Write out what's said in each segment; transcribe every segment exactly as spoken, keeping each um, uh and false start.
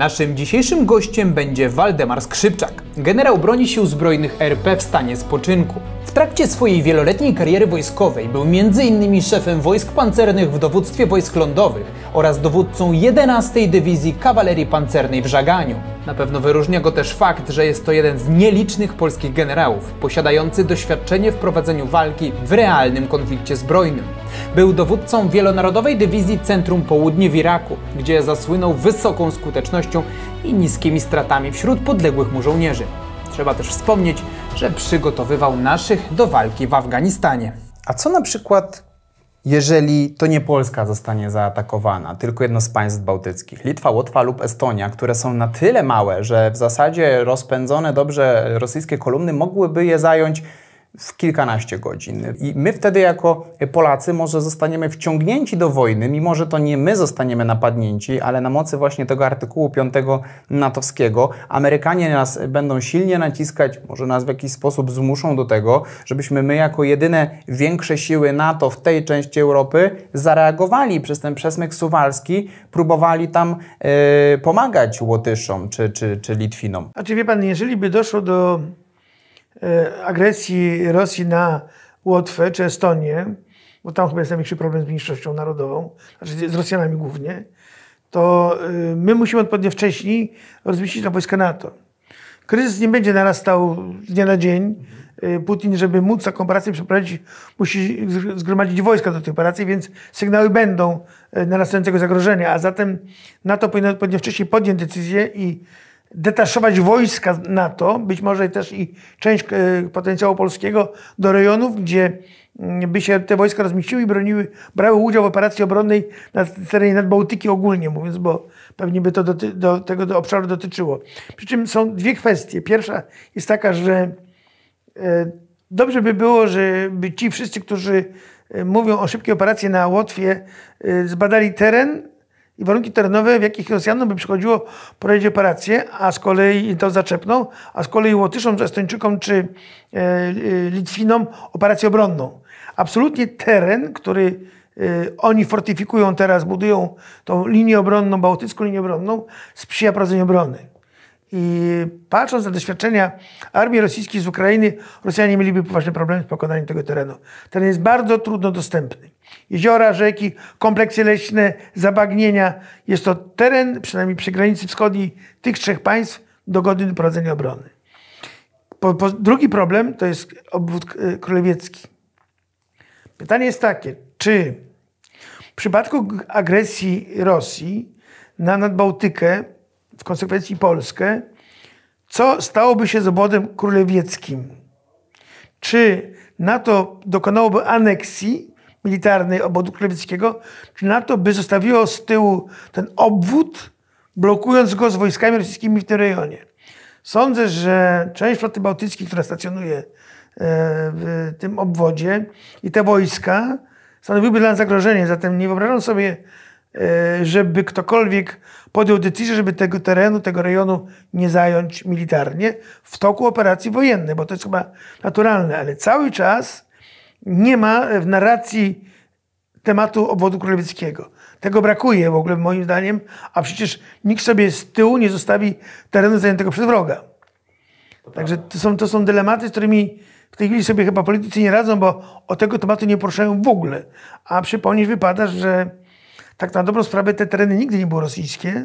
Naszym dzisiejszym gościem będzie Waldemar Skrzypczak, generał broni Sił Zbrojnych R P w stanie spoczynku. W trakcie swojej wieloletniej kariery wojskowej był między innymi szefem wojsk pancernych w dowództwie wojsk lądowych oraz dowódcą jedenastej Dywizji Kawalerii Pancernej w Żaganiu. Na pewno wyróżnia go też fakt, że jest to jeden z nielicznych polskich generałów, posiadający doświadczenie w prowadzeniu walki w realnym konflikcie zbrojnym. Był dowódcą Wielonarodowej Dywizji Centrum Południe w Iraku, gdzie zasłynął wysoką skutecznością i niskimi stratami wśród podległych mu żołnierzy. Trzeba też wspomnieć, że przygotowywał naszych do walki w Afganistanie. A co na przykład, jeżeli to nie Polska zostanie zaatakowana, tylko jedno z państw bałtyckich, Litwa, Łotwa lub Estonia, które są na tyle małe, że w zasadzie rozpędzone dobrze rosyjskie kolumny mogłyby je zająć w kilkanaście godzin. I my wtedy jako Polacy może zostaniemy wciągnięci do wojny, mimo że to nie my zostaniemy napadnięci, ale na mocy właśnie tego artykułu piątego natowskiego Amerykanie nas będą silnie naciskać, może nas w jakiś sposób zmuszą do tego, żebyśmy my jako jedyne większe siły NATO w tej części Europy zareagowali przez ten przesmyk suwalski, próbowali tam yy, pomagać Łotyszom czy, czy, czy Litwinom. Znaczy wie pan, jeżeli by doszło do agresji Rosji na Łotwę czy Estonię, bo tam chyba jest największy problem z mniejszością narodową, znaczy z Rosjanami głównie, to my musimy odpowiednio wcześniej rozmieścić na wojska NATO. Kryzys nie będzie narastał z dnia na dzień. Putin, żeby móc taką operację przeprowadzić, musi zgromadzić wojska do tej operacji, więc sygnały będą narastającego zagrożenia, a zatem NATO powinno odpowiednio wcześniej podjąć decyzję i detaszować wojska NATO, być może też i część potencjału polskiego, do rejonów, gdzie by się te wojska rozmieściły i broniły, brały udział w operacji obronnej na terenie Nadbałtyki ogólnie mówiąc, bo pewnie by to do, do tego do obszaru dotyczyło. Przy czym są dwie kwestie. Pierwsza jest taka, że e, dobrze by było, żeby ci wszyscy, którzy mówią o szybkiej operacji na Łotwie, e, zbadali teren i warunki terenowe, w jakich Rosjanom by przychodziło prowadzić operację, a z kolei to zaczepną, a z kolei Łotyszom, Estończykom czy e, Litwinom operację obronną. Absolutnie teren, który e, oni fortyfikują teraz, budują tą linię obronną, bałtycką linię obronną, sprzyja prowadzeniu obrony. I patrząc na doświadczenia armii rosyjskiej z Ukrainy, Rosjanie mieliby poważny problem z pokonaniem tego terenu. Teren jest bardzo trudno dostępny. Jeziora, rzeki, kompleksy leśne, zabagnienia. Jest to teren, przynajmniej przy granicy wschodniej tych trzech państw, dogodny do prowadzenia obrony. Po, po, drugi problem to jest obwód królewiecki. Pytanie jest takie, czy w przypadku agresji Rosji na Nadbałtykę, w konsekwencji Polskę, co stałoby się z obwodem królewieckim? Czy NATO dokonałoby aneksji militarnej obwodu królewieckiego, czy NATO by zostawiło z tyłu ten obwód, blokując go z wojskami rosyjskimi w tym rejonie? Sądzę, że część floty bałtyckiej, która stacjonuje w tym obwodzie, i te wojska stanowiłyby dla nas zagrożenie. Zatem nie wyobrażam sobie, żeby ktokolwiek podjął decyzję, żeby tego terenu, tego rejonu nie zająć militarnie w toku operacji wojennej, bo to jest chyba naturalne, ale cały czas nie ma w narracji tematu obwodu królewieckiego. Tego brakuje w ogóle moim zdaniem, a przecież nikt sobie z tyłu nie zostawi terenu zajętego przez wroga. Także to są, to są dylematy, z którymi w tej chwili sobie chyba politycy nie radzą, bo o tego tematu nie poruszają w ogóle. A przypomnieć wypada, że tak na dobrą sprawę te tereny nigdy nie były rosyjskie.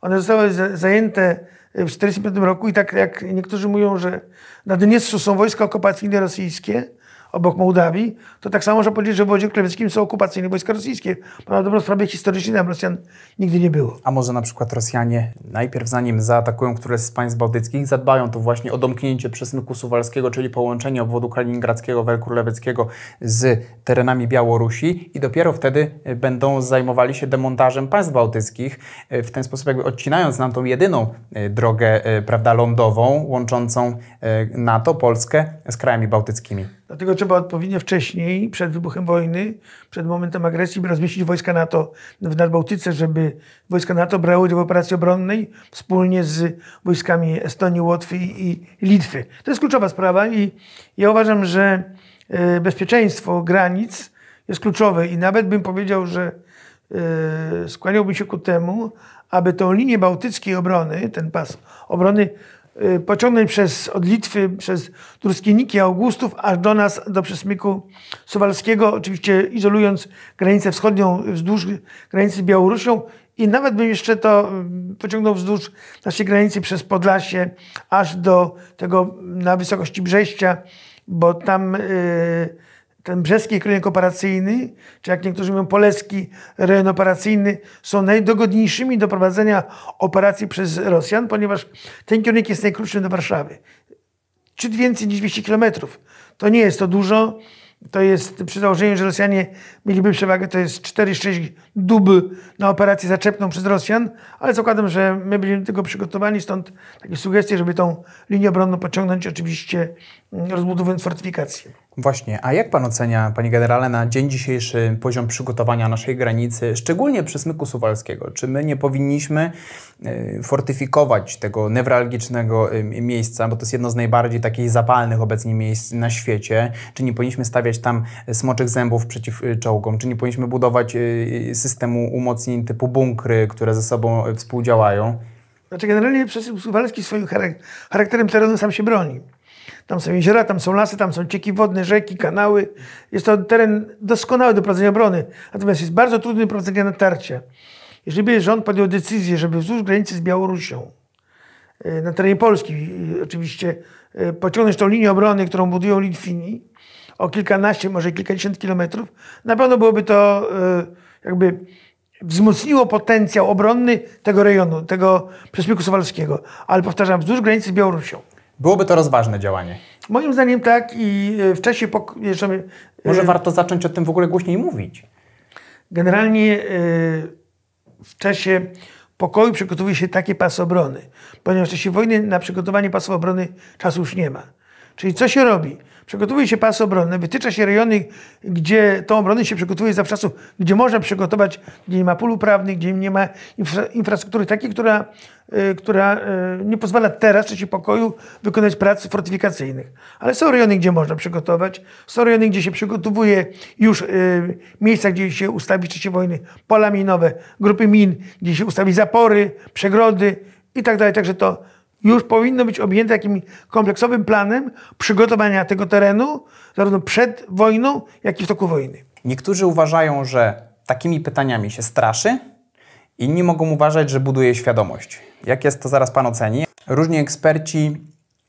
One zostały zajęte w tysiąc dziewięćset czterdziestym piątym roku i tak jak niektórzy mówią, że na Dniestrzu są wojska okupacyjne rosyjskie, obok Mołdawii, to tak samo można powiedzieć, że w obwodzie królewieckim są okupacyjne wojska rosyjskie. Bo na dobrą sprawę historycznie tam Rosjan nigdy nie było. A może na przykład Rosjanie najpierw, zanim zaatakują któreś z państw bałtyckich, zadbają to właśnie o domknięcie przesmyku suwalskiego, czyli połączenie obwodu kaliningradzkiego, Wel Króleweckiego z terenami Białorusi i dopiero wtedy będą zajmowali się demontażem państw bałtyckich, w ten sposób jakby odcinając nam tą jedyną drogę, prawda, lądową, łączącą NATO, Polskę z krajami bałtyckimi. Dlatego trzeba odpowiednio wcześniej, przed wybuchem wojny, przed momentem agresji, rozmieścić wojska NATO w Nadbałtyce, żeby wojska NATO brały udział w operacji obronnej wspólnie z wojskami Estonii, Łotwy i Litwy. To jest kluczowa sprawa i ja uważam, że bezpieczeństwo granic jest kluczowe i nawet bym powiedział, że skłaniałby się ku temu, aby tą linię bałtyckiej obrony, ten pas obrony pociągnąć przez, od Litwy, przez Truskienniki, Augustów, aż do nas, do przesmyku suwalskiego, oczywiście izolując granicę wschodnią wzdłuż granicy z Białorusią, i nawet bym jeszcze to pociągnął wzdłuż naszej granicy przez Podlasie, aż do tego na wysokości Brześcia, bo tam yy, ten brzeski rejon operacyjny, czy jak niektórzy mówią polski rejon operacyjny, są najdogodniejszymi do prowadzenia operacji przez Rosjan, ponieważ ten kierunek jest najkrótszy do Warszawy. Ciut więcej niż dwieście kilometrów. To nie jest to dużo. To jest, przy założeniu, że Rosjanie mieliby przewagę, to jest cztery sześć dóbr na operację zaczepną przez Rosjan, ale zakładam, że my byliśmy do tego przygotowani, stąd takie sugestie, żeby tą linię obronną pociągnąć, oczywiście rozbudowując fortyfikacje. Właśnie, a jak Pan ocenia, Panie Generale, na dzień dzisiejszy poziom przygotowania naszej granicy, szczególnie przesmyku suwalskiego? Czy my nie powinniśmy fortyfikować tego newralgicznego miejsca, bo to jest jedno z najbardziej takich zapalnych obecnie miejsc na świecie? Czy nie powinniśmy stawiać tam smoczych zębów przeciw czołgom? Czy nie powinniśmy budować systemu umocnień typu bunkry, które ze sobą współdziałają? Znaczy generalnie przesmyk suwalski swoim charakterem terenu sam się broni. Tam są jeziora, tam są lasy, tam są cieki wodne, rzeki, kanały. Jest to teren doskonały do prowadzenia obrony. Natomiast jest bardzo trudny do prowadzenia natarcia. Jeżeli by rząd podjął decyzję, żeby wzdłuż granicy z Białorusią, na terenie Polski oczywiście, pociągnąć tą linię obrony, którą budują Litwini, o kilkanaście, może kilkadziesiąt kilometrów, na pewno byłoby to jakby... wzmocniło potencjał obronny tego rejonu, tego przesmyku suwalskiego. Ale powtarzam, wzdłuż granicy z Białorusią. Byłoby to rozważne działanie. Moim zdaniem tak, i w czasie... Żeby, Może yy, warto zacząć o tym w ogóle głośniej mówić. Generalnie yy, w czasie pokoju przygotowuje się takie pasy obrony, ponieważ w czasie wojny na przygotowanie pasów obrony czasu już nie ma. Czyli co się robi? Przygotowuje się pasy obronne, wytycza się rejony, gdzie tą obronę się przygotowuje zawczasu, gdzie można przygotować, gdzie nie ma pól uprawnych, gdzie nie ma infra infrastruktury takiej, która, y, która y, nie pozwala teraz, w czasie pokoju, wykonać prac fortyfikacyjnych. Ale są rejony, gdzie można przygotować, są rejony, gdzie się przygotowuje już y, miejsca, gdzie się ustawi w czasie wojny pola minowe, grupy min, gdzie się ustawi zapory, przegrody i tak dalej. Także to już powinno być objęte jakimś kompleksowym planem przygotowania tego terenu, zarówno przed wojną, jak i w toku wojny. Niektórzy uważają, że takimi pytaniami się straszy, inni mogą uważać, że buduje świadomość. Jak jest, to zaraz Pan oceni. Różni eksperci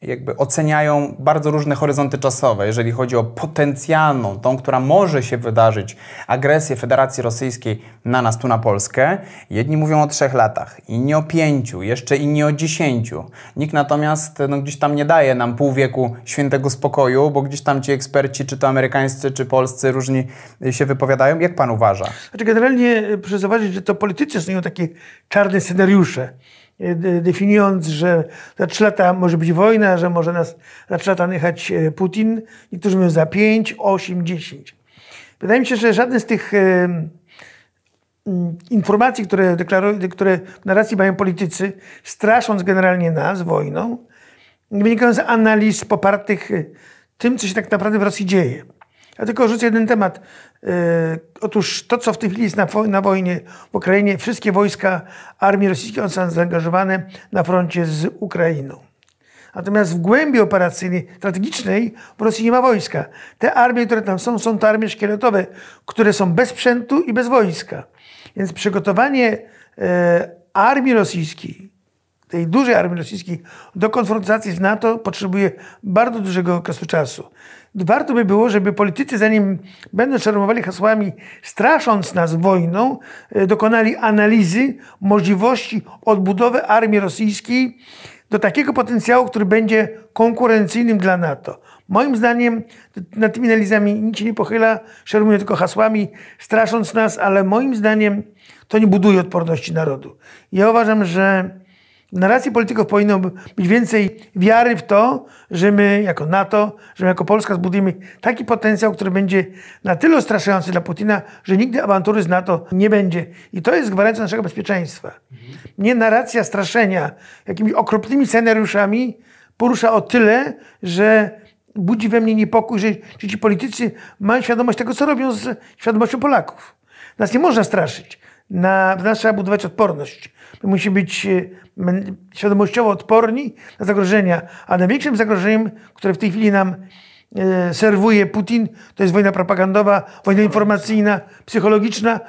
jakby oceniają bardzo różne horyzonty czasowe, jeżeli chodzi o potencjalną, tą, która może się wydarzyć, agresję Federacji Rosyjskiej na nas, tu na Polskę. Jedni mówią o trzech latach, inni o pięciu, jeszcze inni o dziesięciu. Nikt natomiast no, gdzieś tam nie daje nam pół wieku świętego spokoju, bo gdzieś tam ci eksperci, czy to amerykańscy, czy polscy, różni się wypowiadają. Jak Pan uważa? Znaczy generalnie proszę zauważyć, że to politycy snują takie czarne scenariusze, definiując, że za trzy lata może być wojna, że może nas za trzy lata jechać Putin. Niektórzy mówią za pięć, osiem, dziesięć. Wydaje mi się, że żadne z tych informacji, które deklarują, które w narracji mają politycy, strasząc generalnie nas wojną, wynikają z analiz popartych tym, co się tak naprawdę w Rosji dzieje. Ja tylko rzucę jeden temat. Otóż to, co w tej chwili jest na, na wojnie w Ukrainie, wszystkie wojska armii rosyjskiej, one są zaangażowane na froncie z Ukrainą. Natomiast w głębi operacyjnej, strategicznej w Rosji nie ma wojska. Te armie, które tam są, są to armie szkieletowe, które są bez sprzętu i bez wojska. Więc przygotowanie e, armii rosyjskiej, tej dużej armii rosyjskiej, do konfrontacji z NATO potrzebuje bardzo dużego okresu czasu. Warto by było, żeby politycy, zanim będą szarmowali hasłami, strasząc nas wojną, dokonali analizy możliwości odbudowy armii rosyjskiej do takiego potencjału, który będzie konkurencyjnym dla NATO. Moim zdaniem nad tymi analizami nikt się nie pochyla, szarmują tylko hasłami, strasząc nas, ale moim zdaniem to nie buduje odporności narodu. Ja uważam, że w narracji polityków powinno być więcej wiary w to, że my jako NATO, że my jako Polska zbudujemy taki potencjał, który będzie na tyle straszający dla Putina, że nigdy awantury z NATO nie będzie. I to jest gwarancją naszego bezpieczeństwa. Mnie narracja straszenia jakimiś okropnymi scenariuszami porusza o tyle, że budzi we mnie niepokój, że, że ci politycy mają świadomość tego, co robią z świadomością Polaków. Nas nie można straszyć. na, trzeba budować odporność. My musimy być świadomościowo odporni na zagrożenia, a największym zagrożeniem, które w tej chwili nam e, serwuje Putin, to jest wojna propagandowa, wojna informacyjna, psychologiczna,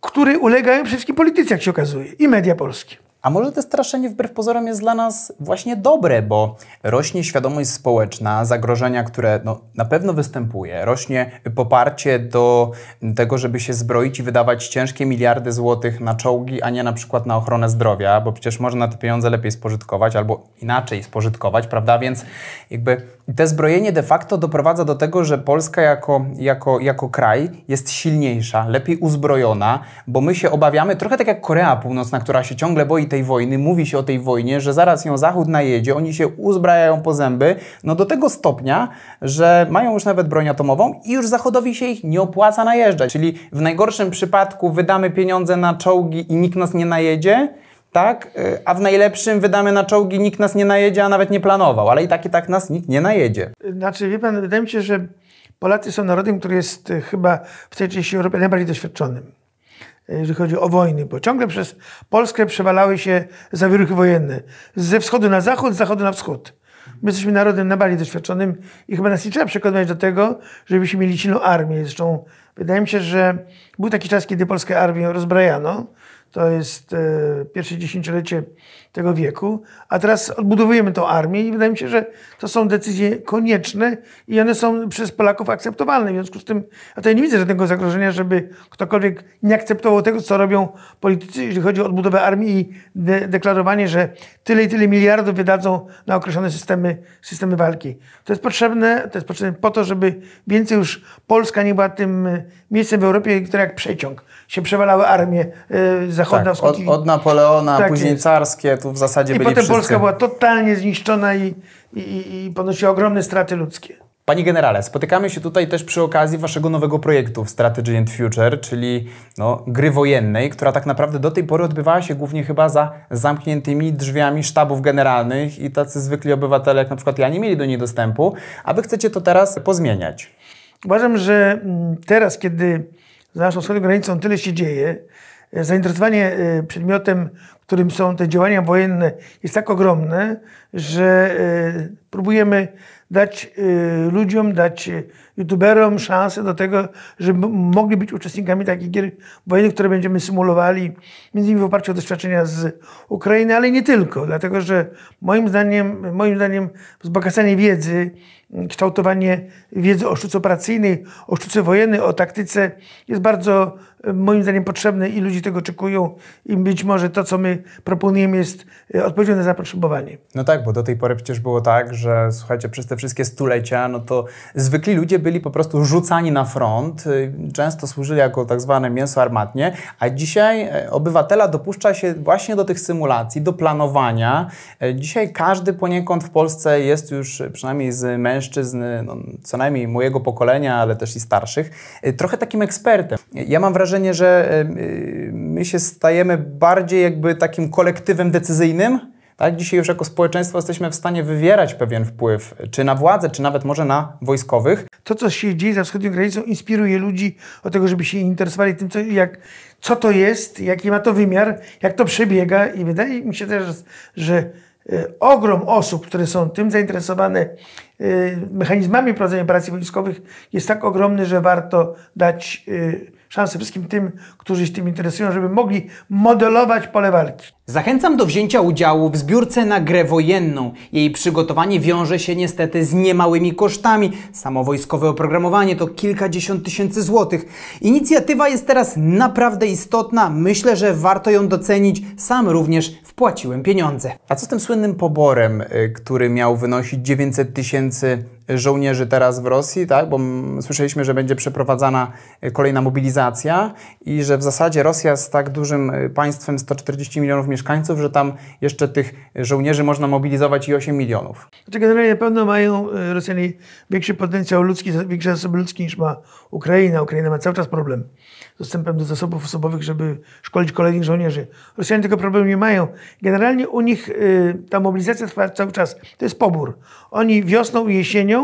której ulegają przede wszystkim politycy, jak się okazuje, i media polskie. A może to straszenie wbrew pozorom jest dla nas właśnie dobre, bo rośnie świadomość społeczna, zagrożenia, które no, na pewno występuje, rośnie poparcie do tego, żeby się zbroić i wydawać ciężkie miliardy złotych na czołgi, a nie na przykład na ochronę zdrowia, bo przecież można te pieniądze lepiej spożytkować albo inaczej spożytkować, prawda? Więc jakby te zbrojenie de facto doprowadza do tego, że Polska jako, jako, jako kraj jest silniejsza, lepiej uzbrojona, bo my się obawiamy, trochę tak jak Korea Północna, która się ciągle boi tej wojny, mówi się o tej wojnie, że zaraz ją Zachód najedzie, oni się uzbrajają po zęby, no do tego stopnia, że mają już nawet broń atomową i już Zachodowi się ich nie opłaca najeżdżać. Czyli w najgorszym przypadku wydamy pieniądze na czołgi i nikt nas nie najedzie, tak? A w najlepszym wydamy na czołgi, nikt nas nie najedzie, a nawet nie planował, ale i tak i tak nas nikt nie najedzie. Znaczy, wie pan, wydaje mi się, że Polacy są narodem, który jest chyba w tej części Europy najbardziej doświadczonym, jeżeli chodzi o wojny, bo ciągle przez Polskę przewalały się zawieruchy wojenne. Ze wschodu na zachód, z zachodu na wschód. My jesteśmy narodem najbardziej doświadczonym i chyba nas nie trzeba przekonywać do tego, żebyśmy mieli silną armię. Zresztą wydaje mi się, że był taki czas, kiedy polską armię rozbrajano. To jest e, pierwsze dziesięciolecie tego wieku. A teraz odbudowujemy tą armię i wydaje mi się, że to są decyzje konieczne i one są przez Polaków akceptowalne. W związku z tym ja tutaj nie widzę żadnego zagrożenia, żeby ktokolwiek nie akceptował tego, co robią politycy, jeżeli chodzi o odbudowę armii i de deklarowanie, że tyle i tyle miliardów wydadzą na określone systemy, systemy walki. To jest potrzebne, to jest potrzebne po to, żeby więcej już Polska nie była tym miejscem w Europie, które jak przeciąg się przewalały armie e, zachodna, tak, wschodnia. Od, od Napoleona, tak, później carskie, tu w zasadzie I byli I potem wszyscy. Polska była totalnie zniszczona i, i, i ponosiła ogromne straty ludzkie. Panie generale, spotykamy się tutaj też przy okazji waszego nowego projektu Strategy and Future, czyli no, gry wojennej, która tak naprawdę do tej pory odbywała się głównie chyba za zamkniętymi drzwiami sztabów generalnych i tacy zwykli obywatele, jak na przykład ja, nie mieli do niej dostępu, a wy chcecie to teraz pozmieniać. Uważam, że teraz, kiedy za naszą wschodnią granicą tyle się dzieje, zainteresowanie przedmiotem, którym są te działania wojenne, jest tak ogromne, że próbujemy dać ludziom, dać youtuberom szansę do tego, żeby mogli być uczestnikami takich gier wojennych, które będziemy symulowali, między innymi w oparciu o doświadczenia z Ukrainy, ale nie tylko, dlatego że moim zdaniem, moim zdaniem wzbogacanie wiedzy, kształtowanie wiedzy o sztuce operacyjnej, o sztuce wojennej, o taktyce jest bardzo, moim zdaniem, potrzebne i ludzie tego oczekują i być może to, co my proponujemy, jest odpowiedzią na zapotrzebowanie. No tak, bo do tej pory przecież było tak, że słuchajcie, przez te wszystkie stulecia, no to zwykli ludzie byli po prostu rzucani na front, często służyli jako tak zwane mięso armatnie, a dzisiaj obywatela dopuszcza się właśnie do tych symulacji, do planowania. Dzisiaj każdy poniekąd w Polsce jest już, przynajmniej z mężczyzn, no, co najmniej mojego pokolenia, ale też i starszych, trochę takim ekspertem. Ja mam wrażenie, że my się stajemy bardziej jakby takim kolektywem decyzyjnym. Tak? Dzisiaj już jako społeczeństwo jesteśmy w stanie wywierać pewien wpływ, czy na władzę, czy nawet może na wojskowych. To, co się dzieje za wschodnią granicą, inspiruje ludzi do tego, żeby się interesowali tym, co, jak, co to jest, jaki ma to wymiar, jak to przebiega. I wydaje mi się też, że ogrom osób, które są tym zainteresowane mechanizmami prowadzenia operacji wojskowych, jest tak ogromny, że warto dać szansę wszystkim tym, którzy się tym interesują, żeby mogli modelować pole walki. Zachęcam do wzięcia udziału w zbiórce na grę wojenną. Jej przygotowanie wiąże się niestety z niemałymi kosztami. Samo wojskowe oprogramowanie to kilkadziesiąt tysięcy złotych. Inicjatywa jest teraz naprawdę istotna. Myślę, że warto ją docenić. Sam również wpłaciłem pieniądze. A co z tym słynnym poborem, który miał wynosić dziewięćset tysięcy żołnierzy teraz w Rosji, tak? Bo słyszeliśmy, że będzie przeprowadzana kolejna mobilizacja i że w zasadzie Rosja jest tak dużym państwem, sto czterdzieści milionów mieszkańców, że tam jeszcze tych żołnierzy można mobilizować i osiem milionów. Znaczy generalnie na pewno mają Rosjanie większy potencjał ludzki, większe zasoby ludzkie niż ma Ukraina. Ukraina ma cały czas problem z dostępem do zasobów osobowych, żeby szkolić kolejnych żołnierzy. Rosjanie tego problemu nie mają. Generalnie u nich ta mobilizacja trwa cały czas. To jest pobór. Oni wiosną i jesienią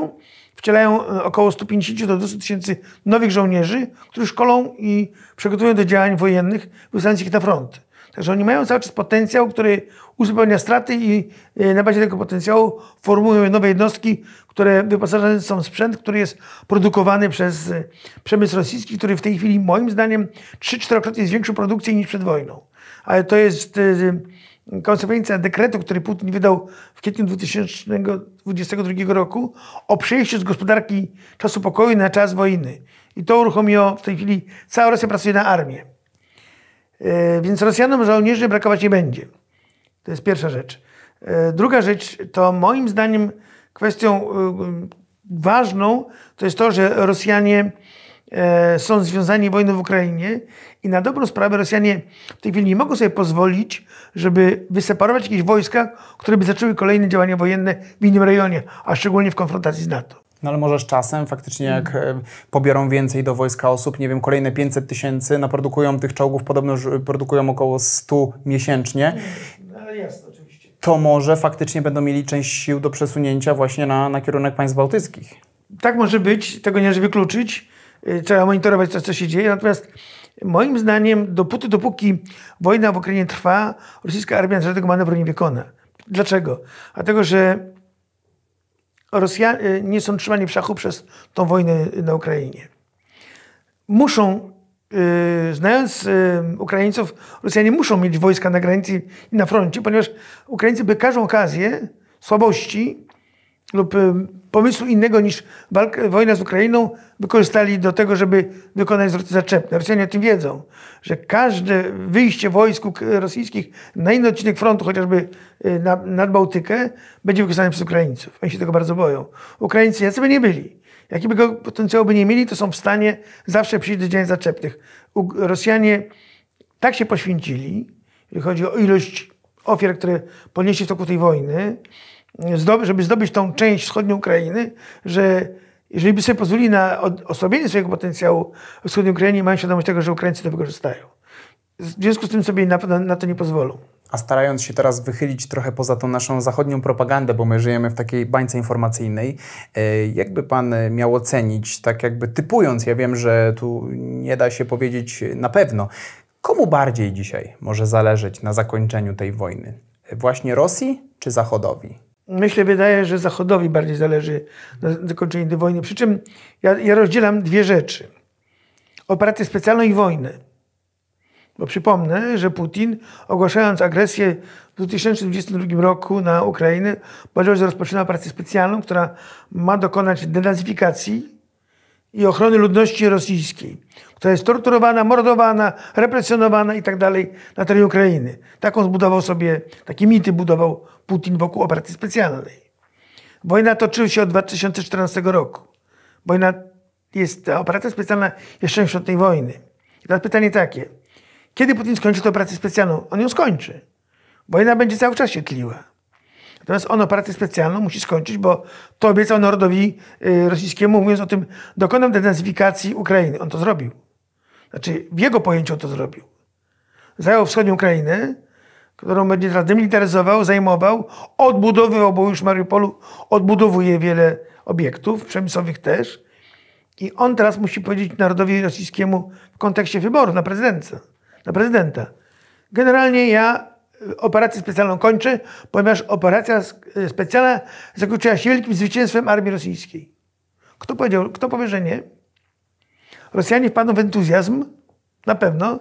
wcielają około stu pięćdziesięciu do dwustu tysięcy nowych żołnierzy, którzy szkolą i przygotowują do działań wojennych, wysyłając ich na front. Także oni mają cały czas potencjał, który uzupełnia straty i na bazie tego potencjału formują nowe jednostki, które wyposażone są w sprzęt, który jest produkowany przez przemysł rosyjski, który w tej chwili moim zdaniem trzy-czterokrotnie zwiększył produkcję niż przed wojną. Ale to jest konsekwencja dekretu, który Putin wydał w kwietniu dwa tysiące dwudziestego drugiego roku o przejściu z gospodarki czasu pokoju na czas wojny. I to uruchomiło w tej chwili, cała Rosja pracuje na armię. Yy, więc Rosjanom żołnierzy brakować nie będzie. To jest pierwsza rzecz. Yy, druga rzecz to moim zdaniem kwestią yy, ważną to jest to, że Rosjanie yy, są związani wojną w Ukrainie i na dobrą sprawę Rosjanie w tej chwili nie mogą sobie pozwolić, żeby wyseparować jakieś wojska, które by zaczęły kolejne działania wojenne w innym rejonie, a szczególnie w konfrontacji z NATO. No ale może z czasem faktycznie jak hmm. pobiorą więcej do wojska osób, nie wiem, kolejne pięćset tysięcy, naprodukują tych czołgów, podobno produkują około stu miesięcznie. No, ale jasne, oczywiście. To może faktycznie będą mieli część sił do przesunięcia właśnie na, na kierunek państw bałtyckich. Tak może być, tego nie należy wykluczyć. Trzeba monitorować to, co się dzieje. Natomiast moim zdaniem, dopóty, dopóki wojna w Ukrainie trwa, rosyjska armia żadnego manewru nie wykona. Dlaczego? Dlatego, że Rosjanie nie są trzymani w szachu przez tą wojnę na Ukrainie. Muszą, yy, znając yy, Ukraińców, Rosjanie muszą mieć wojska na granicy i na froncie, ponieważ Ukraińcy by każdą okazję słabości lub yy, pomysłu innego niż walka, wojna z Ukrainą wykorzystali do tego, żeby wykonać zwroty zaczepne. Rosjanie o tym wiedzą, że każde wyjście wojsk rosyjskich na inny odcinek frontu, chociażby na, nad Bałtykę, będzie wykorzystane przez Ukraińców. Oni się tego bardzo boją. Ukraińcy, jacy by nie byli, jakiby go potencjału by nie mieli, to są w stanie zawsze przyjść do działań zaczepnych. U, Rosjanie tak się poświęcili, jeżeli chodzi o ilość ofiar, które ponieśli w toku tej wojny, żeby zdobyć tą część wschodniej Ukrainy, że jeżeli by sobie pozwolili na osłabienie swojego potencjału w wschodniej Ukrainie, mają świadomość tego, że Ukraińcy to wykorzystają. W związku z tym sobie na, na, na to nie pozwolą. A starając się teraz wychylić trochę poza tą naszą zachodnią propagandę, bo my żyjemy w takiej bańce informacyjnej, jakby pan miał ocenić, tak jakby typując, ja wiem, że tu nie da się powiedzieć na pewno, komu bardziej dzisiaj może zależeć na zakończeniu tej wojny? Właśnie Rosji czy Zachodowi? Myślę, wydaje, że Zachodowi bardziej zależy na zakończeniu tej wojny. Przy czym ja, ja rozdzielam dwie rzeczy. Operację specjalną i wojnę. Bo przypomnę, że Putin, ogłaszając agresję w dwa tysiące dwudziestym drugim roku na Ukrainę, powiedział, że rozpoczyna operację specjalną, która ma dokonać denazyfikacji i ochrony ludności rosyjskiej, która jest torturowana, mordowana, represjonowana i tak dalej na terenie Ukrainy. Taką zbudował sobie, takie mity budował Putin wokół operacji specjalnej. Wojna toczyła się od dwa tysiące czternastego roku. Wojna jest, operacja specjalna jest częścią tej wojny. I teraz pytanie takie, kiedy Putin skończy tę operację specjalną? On ją skończy. Wojna będzie cały czas się tliła. Natomiast on operację specjalną musi skończyć, bo to obiecał narodowi y, rosyjskiemu, mówiąc o tym, dokonam denazyfikacji Ukrainy. On to zrobił. Znaczy, w jego pojęciu on to zrobił. Zajął wschodnią Ukrainę, którą będzie teraz demilitaryzował, zajmował, odbudowywał, bo już w Mariupolu odbudowuje wiele obiektów, przemysłowych też. I on teraz musi powiedzieć narodowi rosyjskiemu w kontekście wyborów na prezydenta. Na prezydenta. Generalnie ja operację specjalną kończy, ponieważ operacja specjalna zakończyła się wielkim zwycięstwem armii rosyjskiej. Kto powiedział, kto powie, że nie? Rosjanie wpadną w entuzjazm, na pewno,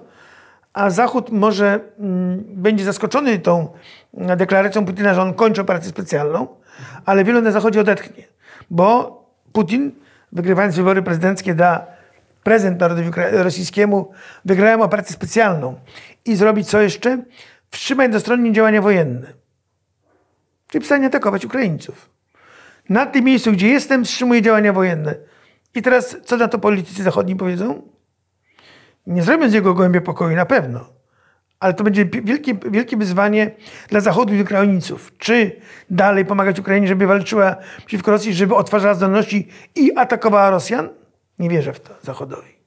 a Zachód może m, będzie zaskoczony tą deklaracją Putina, że on kończy operację specjalną, ale wielu na Zachodzie odetchnie, bo Putin, wygrywając wybory prezydenckie, da prezent narodowi rosyjskiemu, wygrałem operację specjalną i zrobić co jeszcze? Wstrzymać jednostronnie działania wojenne. Czyli przestanie atakować Ukraińców. Na tym miejscu, gdzie jestem, wstrzymuję działania wojenne. I teraz, co na to politycy zachodni powiedzą? Nie zrobią z jego gołębia pokoju, na pewno. Ale to będzie wielkie, wielkie wyzwanie dla Zachodu i Ukraińców. Czy dalej pomagać Ukrainie, żeby walczyła przeciwko Rosji, żeby odtwarzała zdolności i atakowała Rosjan? Nie wierzę w to Zachodowi.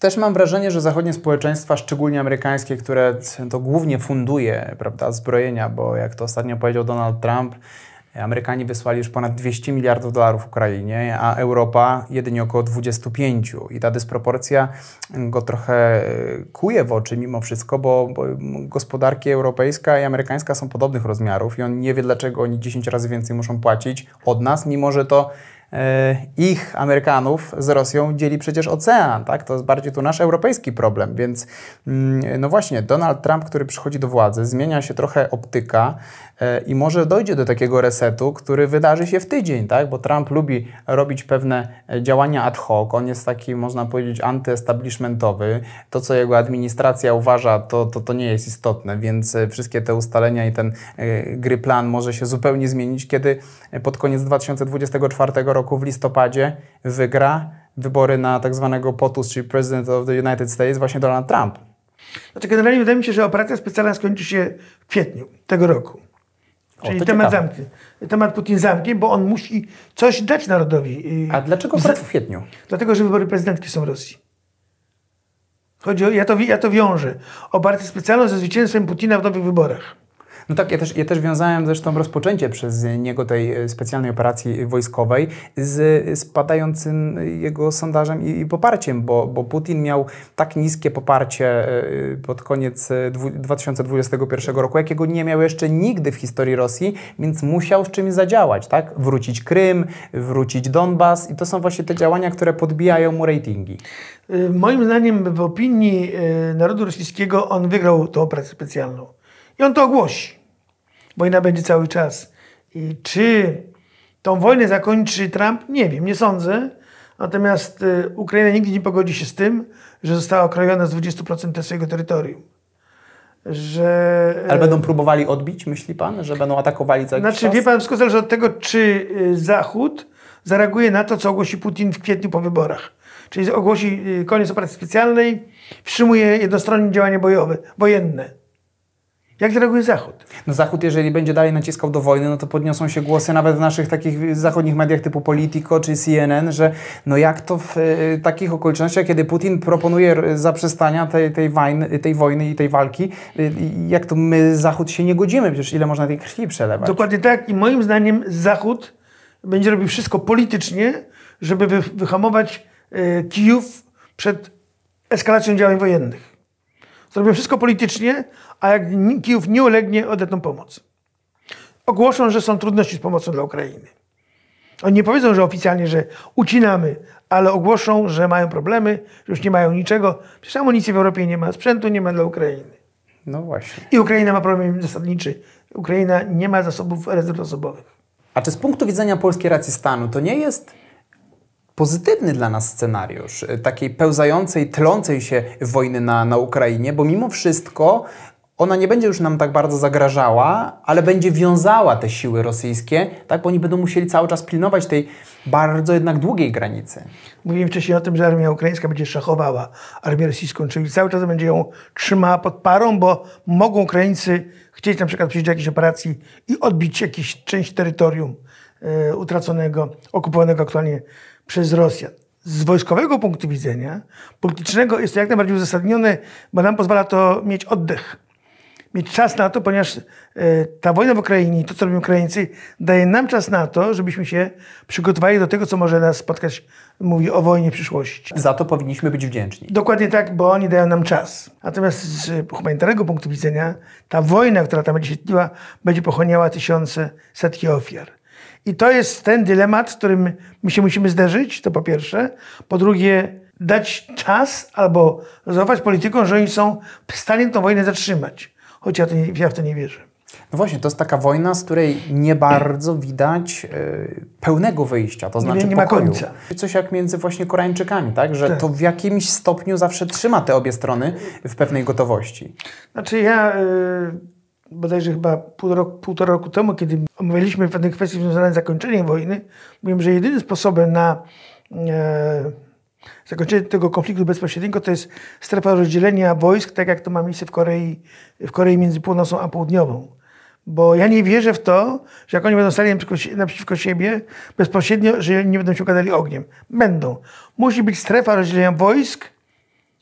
Też mam wrażenie, że zachodnie społeczeństwa, szczególnie amerykańskie, które to głównie funduje, prawda, zbrojenia, bo jak to ostatnio powiedział Donald Trump, Amerykanie wysłali już ponad dwieście miliardów dolarów Ukrainie, a Europa jedynie około dwudziestu pięciu. I ta dysproporcja go trochę kuje w oczy mimo wszystko, bo, bo gospodarki europejska i amerykańska są podobnych rozmiarów i on nie wie, dlaczego oni dziesięć razy więcej muszą płacić od nas, mimo że to ich, Amerykanów, z Rosją dzieli przecież ocean, tak? To jest bardziej tu nasz europejski problem, więc no właśnie, Donald Trump, który przychodzi do władzy, zmienia się trochę optyka i może dojdzie do takiego resetu, który wydarzy się w tydzień, tak? Bo Trump lubi robić pewne działania ad hoc, on jest taki, można powiedzieć, antyestablishmentowy, to co jego administracja uważa, to, to, to nie jest istotne, więc wszystkie te ustalenia i ten gry plan może się zupełnie zmienić, kiedy pod koniec dwa tysiące dwudziestego czwartego roku w listopadzie wygra wybory na tak zwanego POTUS, czyli President of the United States, właśnie Donald Trump. Znaczy generalnie wydaje mi się, że operacja specjalna skończy się w kwietniu tego roku. Czyli o, temat ciekawe. zamknie. Temat Putin zamknie, bo on musi coś dać narodowi. A dlaczego w kwietniu? Dlatego, że wybory prezydenckie są w Rosji. Chodzi o, ja, to, ja to wiążę. Operację specjalną ze zwycięstwem Putina w nowych wyborach. No tak, ja też, ja też wiązałem zresztą rozpoczęcie przez niego tej specjalnej operacji wojskowej z spadającym jego sondażem i, i poparciem, bo, bo Putin miał tak niskie poparcie pod koniec dwa tysiące dwudziestego pierwszego roku, jakiego nie miał jeszcze nigdy w historii Rosji, więc musiał z czymś zadziałać, tak? Wrócić Krym, wrócić Donbas i to są właśnie te działania, które podbijają mu ratingi. Moim zdaniem w opinii narodu rosyjskiego on wygrał tę operację specjalną. I on to ogłosi, bo ona będzie cały czas. I czy tą wojnę zakończy Trump? Nie wiem, nie sądzę. Natomiast Ukraina nigdy nie pogodzi się z tym, że została okrojona z dwudziestu procent swojego terytorium. Że... Ale będą próbowali odbić, myśli pan? Że będą atakowali cały czas? Znaczy, wie pan, wszystko zależy od tego, czy Zachód zareaguje na to, co ogłosi Putin w kwietniu po wyborach. Czyli ogłosi koniec operacji specjalnej, wstrzymuje jednostronnie działania bojowe, wojenne. Jak zareaguje Zachód? No Zachód, jeżeli będzie dalej naciskał do wojny, no to podniosą się głosy nawet w naszych takich zachodnich mediach typu Politico czy C N N, że no jak to w y, takich okolicznościach, kiedy Putin proponuje zaprzestania tej, tej, wojny, tej wojny i tej walki, y, jak to my, Zachód, się nie godzimy? Przecież ile można tej krwi przelewać? Dokładnie tak i moim zdaniem Zachód będzie robił wszystko politycznie, żeby wy, wyhamować y, Kijów przed eskalacją działań wojennych. Zrobią wszystko politycznie, a jak Kijów nie ulegnie, odetną pomoc. Ogłoszą, że są trudności z pomocą dla Ukrainy. Oni nie powiedzą, że oficjalnie, że ucinamy, ale ogłoszą, że mają problemy, że już nie mają niczego. Przecież amunicji w Europie nie ma, sprzętu nie ma dla Ukrainy. No właśnie. I Ukraina ma problem zasadniczy. Ukraina nie ma zasobów, rezerw osobowych. A czy z punktu widzenia polskiej racji stanu to nie jest... pozytywny dla nas scenariusz takiej pełzającej, tlącej się wojny na, na Ukrainie, bo mimo wszystko ona nie będzie już nam tak bardzo zagrażała, ale będzie wiązała te siły rosyjskie, tak, bo oni będą musieli cały czas pilnować tej bardzo jednak długiej granicy. Mówiłem wcześniej o tym, że armia ukraińska będzie szachowała armię rosyjską, czyli cały czas będzie ją trzymała pod parą, bo mogą Ukraińcy chcieć na przykład przyjść do jakiejś operacji i odbić jakąś część terytorium e, utraconego, okupowanego aktualnie przez Rosjan. Z wojskowego punktu widzenia, politycznego, jest to jak najbardziej uzasadnione, bo nam pozwala to mieć oddech. Mieć czas na to, ponieważ ta wojna w Ukrainie i to, co robią Ukraińcy, daje nam czas na to, żebyśmy się przygotowali do tego, co może nas spotkać, mówi o wojnie w przyszłości. Za to powinniśmy być wdzięczni. Dokładnie tak, bo oni dają nam czas. Natomiast z humanitarnego punktu widzenia ta wojna, która tam będzie się toczyła, będzie pochłaniała tysiące, setki ofiar. I to jest ten dylemat, z którym my się musimy zderzyć, to po pierwsze. Po drugie, dać czas albo zaufać politykom, że oni są w stanie tę wojnę zatrzymać. Choć ja, to nie, ja w to nie wierzę. No właśnie, to jest taka wojna, z której nie bardzo widać y, pełnego wyjścia, to znaczy nie, nie ma końca. Coś jak między właśnie Koreańczykami, tak? Że tak. To w jakimś stopniu zawsze trzyma te obie strony w pewnej gotowości. Znaczy ja... Y bodajże chyba pół roku, półtora roku temu, kiedy omawialiśmy pewne kwestie związane z zakończeniem wojny, mówiłem, że jedynym sposobem na e, zakończenie tego konfliktu bezpośredniego to jest strefa rozdzielenia wojsk, tak jak to ma miejsce w Korei, w Korei między Północą a Południową. Bo ja nie wierzę w to, że jak oni będą stali naprzeciwko siebie bezpośrednio, że nie będą się układali ogniem. Będą. Musi być strefa rozdzielenia wojsk,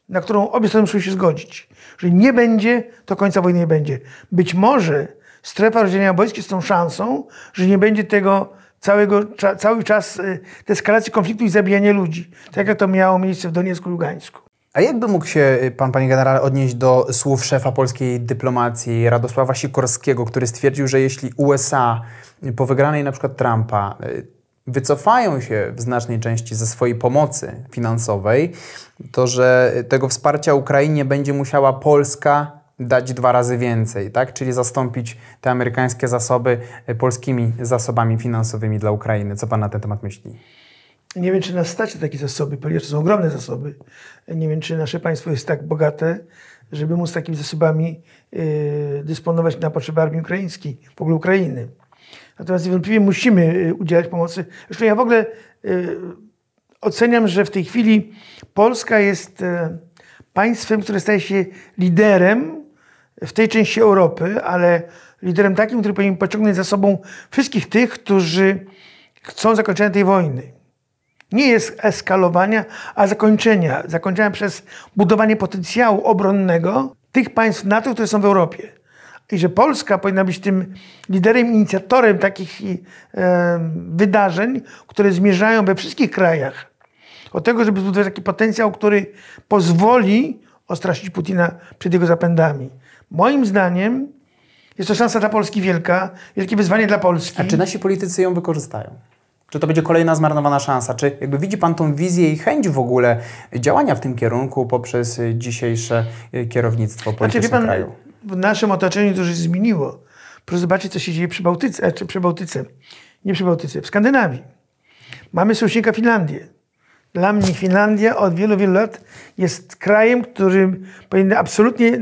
na którą obie strony muszą się zgodzić. Że nie będzie, to końca wojny nie będzie. Być może strefa rozdzielenia wojsk jest tą szansą, że nie będzie tego całego, cza, cały czas y, eskalacji konfliktu i zabijania ludzi. Tak jak to miało miejsce w Doniecku i Ługańsku. A jakby mógł się pan, panie generale, odnieść do słów szefa polskiej dyplomacji Radosława Sikorskiego, który stwierdził, że jeśli U S A po wygranej na przykład Trumpa wycofają się w znacznej części ze swojej pomocy finansowej, to że tego wsparcia Ukrainie będzie musiała Polska dać dwa razy więcej, tak? Czyli zastąpić te amerykańskie zasoby polskimi zasobami finansowymi dla Ukrainy. Co pan na ten temat myśli? Nie wiem, czy nas stać na takie zasoby, ponieważ to są ogromne zasoby. Nie wiem, czy nasze państwo jest tak bogate, żeby móc takimi zasobami yy, dysponować na potrzeby armii ukraińskiej, w ogóle Ukrainy. Natomiast niewątpliwie musimy udzielać pomocy. Zresztą ja w ogóle yy, oceniam, że w tej chwili Polska jest yy, państwem, które staje się liderem w tej części Europy, ale liderem takim, który powinien pociągnąć za sobą wszystkich tych, którzy chcą zakończenia tej wojny. Nie jest eskalowania, a zakończenia. Zakończenia przez budowanie potencjału obronnego tych państw NATO, które są w Europie. I że Polska powinna być tym liderem, inicjatorem takich e, wydarzeń, które zmierzają we wszystkich krajach. O tego, żeby zbudować taki potencjał, który pozwoli ostraszyć Putina przed jego zapędami. Moim zdaniem jest to szansa dla Polski wielka, wielkie wyzwanie dla Polski. A czy nasi politycy ją wykorzystają? Czy to będzie kolejna zmarnowana szansa? Czy jakby widzi pan tą wizję i chęć w ogóle działania w tym kierunku poprzez dzisiejsze kierownictwo polityczne znaczy, kraju? W naszym otoczeniu to już się zmieniło. Proszę zobaczyć, co się dzieje przy Bałtyce, czy przy Bałtyce. Nie przy Bałtyce, w Skandynawii. Mamy sojusznika Finlandię. Dla mnie Finlandia od wielu, wielu lat jest krajem, którym powinien absolutnie,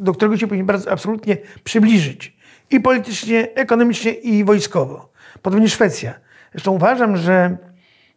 do którego się powinien bardzo absolutnie przybliżyć. I politycznie, ekonomicznie, i wojskowo. Podobnie Szwecja. Zresztą uważam, że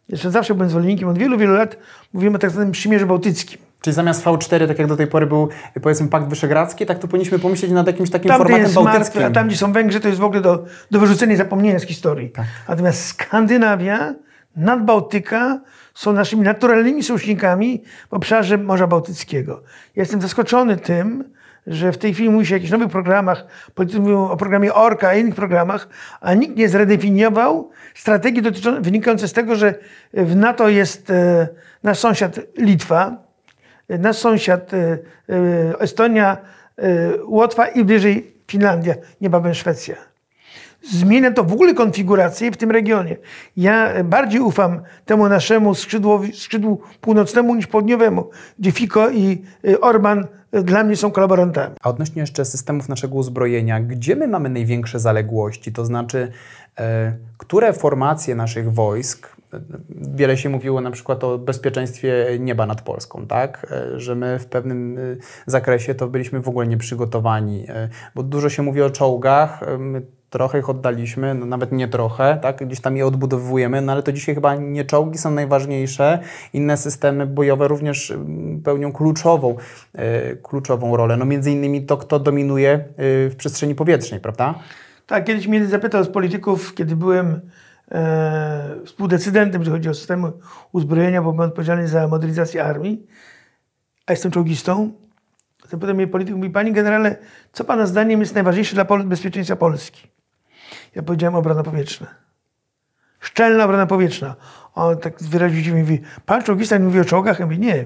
jeszcze zawsze byłem zwolennikiem, od wielu, wielu lat mówimy o tak zwanym przymierzu bałtyckim. Czyli zamiast V cztery, tak jak do tej pory był, powiedzmy, Pakt Wyszehradzki, tak to powinniśmy pomyśleć nad jakimś takim tam, formatem bałtyckim. Martwy, a tam, gdzie są Węgrzy, to jest w ogóle do, do wyrzucenia i zapomnienia z historii. Tak. Natomiast Skandynawia, Nadbałtyka są naszymi naturalnymi sojusznikami w obszarze Morza Bałtyckiego. Ja jestem zaskoczony tym, że w tej chwili mówi się o jakichś nowych programach, politycy mówią o programie Orka, a innych programach, a nikt nie zredefiniował strategii wynikającej z tego, że w NATO jest e, nasz sąsiad Litwa, e, nasz sąsiad e, Estonia, e, Łotwa i bliżej Finlandia, niebawem Szwecja. Zmienia to w ogóle konfigurację w tym regionie. Ja bardziej ufam temu naszemu skrzydłowi, skrzydłu północnemu niż południowemu, gdzie Fico i Orban dla mnie są kolaborantami. A odnośnie jeszcze systemów naszego uzbrojenia, gdzie my mamy największe zaległości? To znaczy, e, które formacje naszych wojsk, wiele się mówiło na przykład o bezpieczeństwie nieba nad Polską, tak? Że my w pewnym zakresie to byliśmy w ogóle nieprzygotowani, bo dużo się mówi o czołgach, my trochę ich oddaliśmy, no nawet nie trochę, tak? Gdzieś tam je odbudowujemy, no ale to dzisiaj chyba nie czołgi są najważniejsze. Inne systemy bojowe również pełnią kluczową, yy, kluczową rolę. No między innymi to, kto dominuje yy, w przestrzeni powietrznej, prawda? Tak, kiedyś mnie zapytał z polityków, kiedy byłem e, współdecydentem, że chodzi o systemy uzbrojenia, bo byłem odpowiedzialny za modernizację armii, a jestem czołgistą. Zapytał mnie polityk, mówi, panie generale, co pana zdaniem jest najważniejsze dla Pol- bezpieczeństwa Polski? Ja powiedziałem obrona powietrzna. Szczelna obrona powietrzna. On tak wyraził mi, mówi, pan czołgista nie mówi o czołgach? Ja mówię, nie.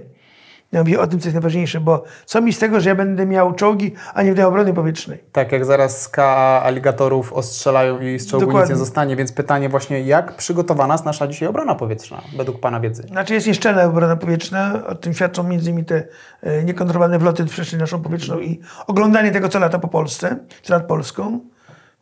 Ja mówię o tym, co jest najważniejsze, bo co mi z tego, że ja będę miał czołgi, a nie będę obrony powietrznej. Tak, jak zaraz z K A aligatorów ostrzelają i z czołgu nic nie zostanie, więc pytanie właśnie, jak przygotowana jest nasza dzisiaj obrona powietrzna, według pana wiedzy? Znaczy jest nieszczelna obrona powietrzna, o tym świadczą między innymi te e, niekontrolowane wloty w przestrzeń naszą powietrzną i oglądanie tego, co lata po Polsce, czy nad Polską.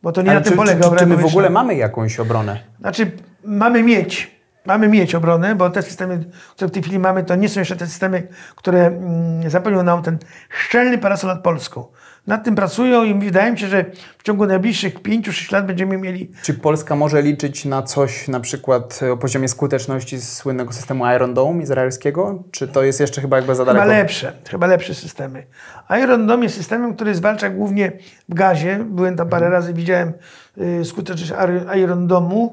Bo to nie ale na czy, tym polega czy, czy, czy my w ogóle mamy jakąś obronę? Znaczy, mamy mieć. Mamy mieć obronę, bo te systemy, które w tej chwili mamy, to nie są jeszcze te systemy, które mm, zapewnią nam ten szczelny parasol nad Polską. Nad tym pracują i wydaje mi się, że w ciągu najbliższych pięciu, sześciu lat będziemy mieli... Czy Polska może liczyć na coś na przykład o poziomie skuteczności z słynnego systemu Iron Dome izraelskiego? Czy to jest jeszcze chyba jakby za daleko? Chyba lepsze, chyba lepsze systemy. Iron Dome jest systemem, który zwalcza głównie w gazie. Byłem tam parę razy, widziałem y, skuteczność Iron Dome'u.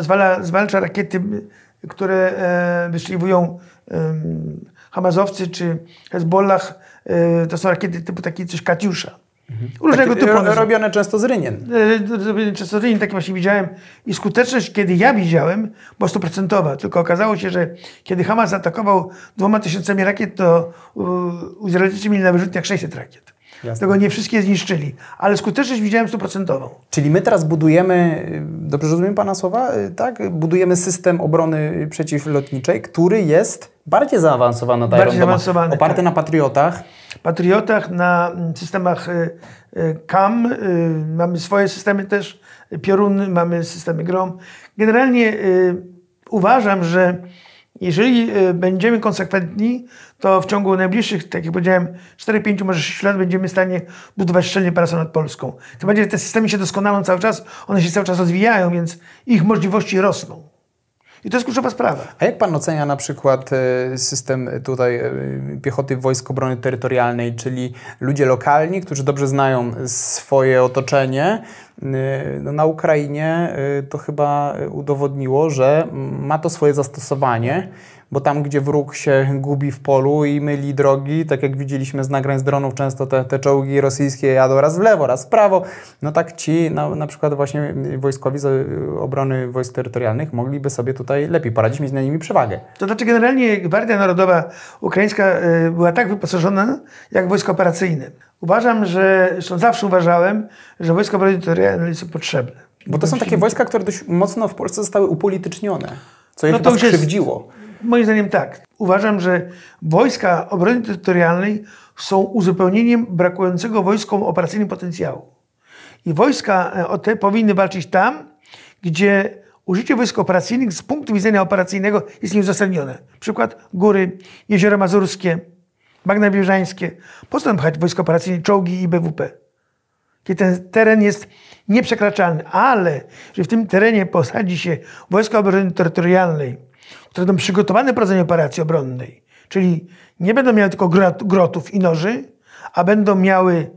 Zwala, zwalcza rakiety, które e, wyszliwują e, Hamazowcy czy Hezbollah. E, to są rakiety typu takie coś Katiusza. Różnego tak, typu. Robione często z rynien. Robione często z rynien, tak właśnie widziałem. I skuteczność, kiedy ja widziałem, była stuprocentowa. Tylko okazało się, że kiedy Hamas atakował dwoma tysiącami rakiet, to Izraelicy mieli na wyrzutniach sześćset rakiet. Jasne. Tego nie wszystkie zniszczyli. Ale skuteczność widziałem stuprocentową. Czyli my teraz budujemy, dobrze rozumiem pana słowa, tak? Budujemy system obrony przeciwlotniczej, który jest bardziej zaawansowany od Bardziej Iron zaawansowany, Doma, oparty tak. na Patriotach. Patriotach, na systemach K A M, mamy swoje systemy też, Pioruny, mamy systemy Grom. Generalnie uważam, że jeżeli będziemy konsekwentni, to w ciągu najbliższych, tak jak powiedziałem, czterech, pięciu, może sześciu lat będziemy w stanie budować szczelnie parasol nad Polską. To będzie, że te systemy się doskonalą cały czas, one się cały czas rozwijają, więc ich możliwości rosną. I to jest kluczowa sprawa. A jak pan ocenia na przykład system tutaj piechoty Wojsk Obrony Terytorialnej, czyli ludzie lokalni, którzy dobrze znają swoje otoczenie, no na Ukrainie to chyba udowodniło, że ma to swoje zastosowanie, bo tam, gdzie wróg się gubi w polu i myli drogi, tak jak widzieliśmy z nagrań z dronów, często te, te czołgi rosyjskie jadą raz w lewo, raz w prawo, no tak ci na, na przykład właśnie wojskowi z obrony wojsk terytorialnych mogliby sobie tutaj lepiej poradzić, mieć na nimi przewagę. To znaczy generalnie Gwardia Narodowa Ukraińska była tak wyposażona jak wojsko operacyjne. Uważam, że, zresztą zawsze uważałem, że wojska obrony terytorialne są potrzebne. Bo to są takie wojska, które dość mocno w Polsce zostały upolitycznione, co je no chyba skrzywdziło. Moim zdaniem tak. Uważam, że wojska obrony terytorialnej są uzupełnieniem brakującego wojskom operacyjnym potencjału. I wojska o te powinny walczyć tam, gdzie użycie wojsk operacyjnych z punktu widzenia operacyjnego jest nieuzasadnione. Przykład Góry, Jeziora Mazurskie, Bagna Bieżańskie. Po co nam pchać wojsko operacyjne, czołgi i B W P? Kiedy ten teren jest nieprzekraczalny, ale że w tym terenie posadzi się wojska obrony terytorialnej, które będą przygotowane prowadzenie operacji obronnej, czyli nie będą miały tylko grotów i noży, a będą miały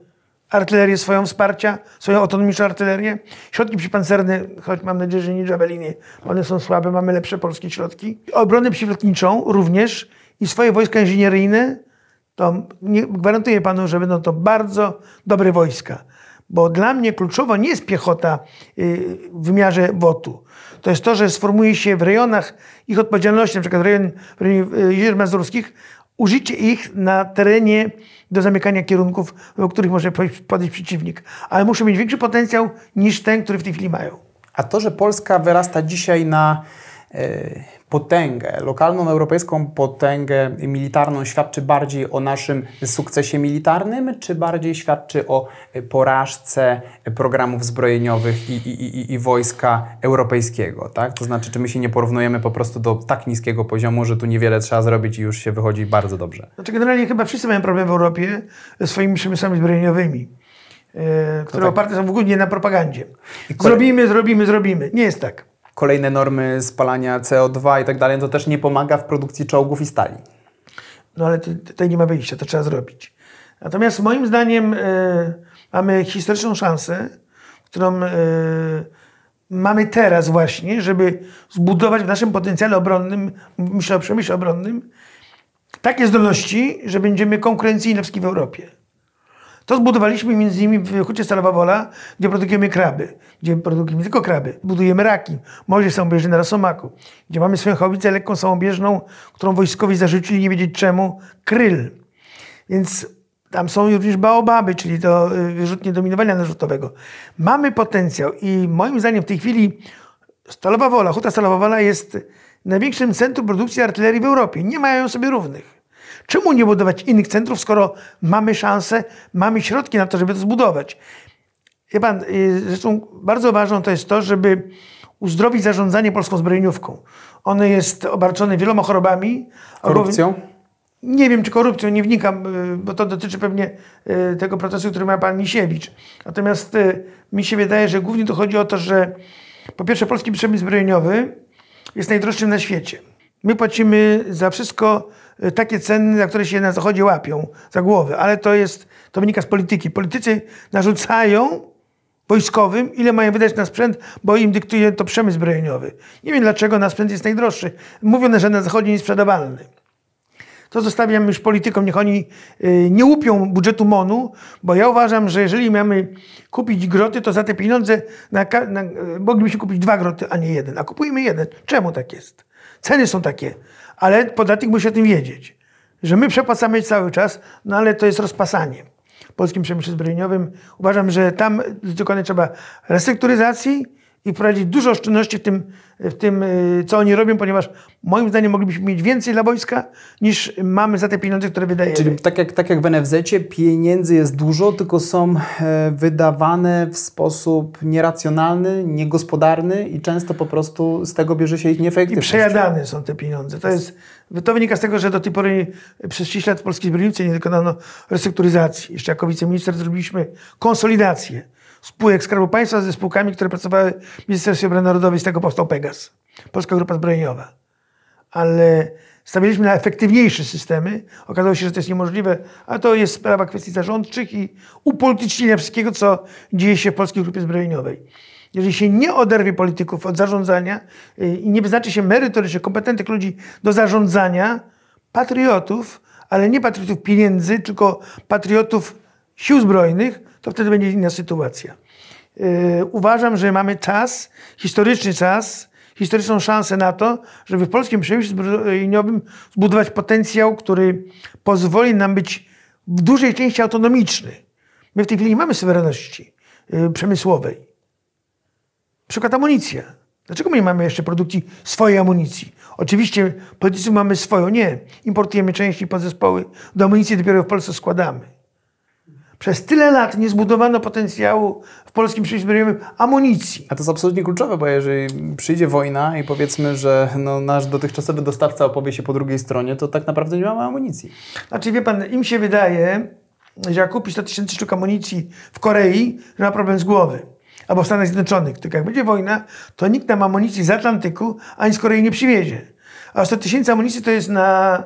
artylerię swoją wsparcia, swoją autonomiczną artylerię, środki przypancerne, choć mam nadzieję, że nie Javeliny, one są słabe, mamy lepsze polskie środki, obronę przeciwlotniczą również i swoje wojska inżynieryjne, to nie, gwarantuję panu, że będą to bardzo dobre wojska. Bo dla mnie kluczowo nie jest piechota w wymiarze W O T-u. To jest to, że sformuje się w rejonach ich odpowiedzialności, na przykład w rejonie, w rejonie Jezior Mazurskich, użycie ich na terenie do zamykania kierunków, do których może podejść przeciwnik. Ale muszą mieć większy potencjał niż ten, który w tej chwili mają. A to, że Polska wyrasta dzisiaj na Yy... potęgę, lokalną europejską potęgę militarną, świadczy bardziej o naszym sukcesie militarnym, czy bardziej świadczy o porażce programów zbrojeniowych i, i, i, i wojska europejskiego, tak? To znaczy, czy my się nie porównujemy po prostu do tak niskiego poziomu, że tu niewiele trzeba zrobić i już się wychodzi bardzo dobrze? Znaczy generalnie chyba wszyscy mają problem w Europie ze swoimi przemysłami zbrojeniowymi, yy, które tak. oparte są w ogóle na propagandzie. Zrobimy, zrobimy, zrobimy. Nie jest tak. Kolejne normy spalania C O dwa i tak dalej, to też nie pomaga w produkcji czołgów i stali. No ale tutaj nie ma wyjścia, to trzeba zrobić. Natomiast moim zdaniem y, mamy historyczną szansę, którą y, mamy teraz właśnie, żeby zbudować w naszym potencjale obronnym, myślę o przemyśle obronnym, takie zdolności, że będziemy konkurencyjni w Europie. To zbudowaliśmy między innymi w Hucie Stalowa Wola, gdzie produkujemy kraby, gdzie produkujemy tylko kraby. Budujemy raki, moździerz samobieżny na Rosomaku, gdzie mamy swoją chałbicę lekką samobieżną, którą wojskowi zarzucili, nie wiedzieć czemu, Kryl. Więc tam są również baobaby, czyli to wyrzutnie dominowania narzutowego. Mamy potencjał i moim zdaniem w tej chwili Stalowa Wola, Huta Stalowa Wola jest największym centrum produkcji artylerii w Europie. Nie mają sobie równych. Czemu nie budować innych centrów, skoro mamy szansę, mamy środki na to, żeby to zbudować? Wie pan, zresztą bardzo ważne to jest to, żeby uzdrowić zarządzanie polską zbrojeniówką. Ono jest obarczone wieloma chorobami. Korupcją? Albo, nie wiem, czy korupcją, nie wnikam, bo to dotyczy pewnie tego procesu, który ma pan Misiewicz. Natomiast mi się wydaje, że głównie to chodzi o to, że po pierwsze polski przemysł zbrojeniowy jest najdroższym na świecie. My płacimy za wszystko takie ceny, za które się na Zachodzie łapią za głowy, ale to jest, to wynika z polityki. Politycy narzucają wojskowym, ile mają wydać na sprzęt, bo im dyktuje to przemysł zbrojeniowy. Nie wiem, dlaczego na sprzęt jest najdroższy. Mówiono, że na Zachodzie niesprzedawalny. To zostawiam już politykom, niech oni nie łupią budżetu M O N u, bo ja uważam, że jeżeli mamy kupić groty, to za te pieniądze na, na, moglibyśmy kupić dwa groty, a nie jeden. A kupujemy jeden. Czemu tak jest? Ceny są takie, ale podatnik musi o tym wiedzieć, że my przepłacamy cały czas, no ale to jest rozpasanie w polskim przemyśle zbrojeniowym. Uważam, że tam dokonać trzeba restrukturyzacji i prowadzić dużo oszczędności w tym, w tym, co oni robią, ponieważ moim zdaniem moglibyśmy mieć więcej dla wojska, niż mamy za te pieniądze, które wydajemy. Czyli tak jak, tak jak w N F Z-cie, pieniędzy jest dużo, tylko są wydawane w sposób nieracjonalny, niegospodarny i często po prostu z tego bierze się ich nieefektywność. I przejadane są te pieniądze. To, jest, to wynika z tego, że do tej pory przez trzydzieści lat w polskiej zbrojnicy nie dokonano restrukturyzacji. Jeszcze jako wiceminister zrobiliśmy konsolidację spółek Skarbu Państwa ze spółkami, które pracowały w Ministerstwie Obrony Narodowej. Z tego powstał Pegas, Polska Grupa Zbrojeniowa. Ale stawialiśmy na efektywniejsze systemy. Okazało się, że to jest niemożliwe, a to jest sprawa kwestii zarządczych i upolitycznienia wszystkiego, co dzieje się w Polskiej Grupie Zbrojeniowej. Jeżeli się nie oderwie polityków od zarządzania i nie wyznaczy się merytorycznie kompetentnych ludzi do zarządzania, patriotów, ale nie patriotów pieniędzy, tylko patriotów sił zbrojnych, to wtedy będzie inna sytuacja. Yy, uważam, że mamy czas, historyczny czas, historyczną szansę na to, żeby w polskim przemyśle zbrojeniowym zbudować potencjał, który pozwoli nam być w dużej części autonomiczny. My w tej chwili nie mamy suwerenności yy, przemysłowej. Przykład amunicja. Dlaczego my nie mamy jeszcze produkcji swojej amunicji? Oczywiście politycy mamy swoją, nie. Importujemy części, podzespoły. Do amunicji dopiero w Polsce składamy. Przez tyle lat nie zbudowano potencjału w polskim przemyśle zbrojeniowym amunicji. A to jest absolutnie kluczowe, bo jeżeli przyjdzie wojna i powiedzmy, że no nasz dotychczasowy dostawca opowie się po drugiej stronie, to tak naprawdę nie mamy amunicji. Znaczy wie pan, im się wydaje, że jak kupi sto tysięcy sztuk amunicji w Korei, że ma problem z głowy. Albo w Stanach Zjednoczonych. Tylko jak będzie wojna, to nikt nam amunicji z Atlantyku ani z Korei nie przywiezie. A sto tysięcy amunicji to jest na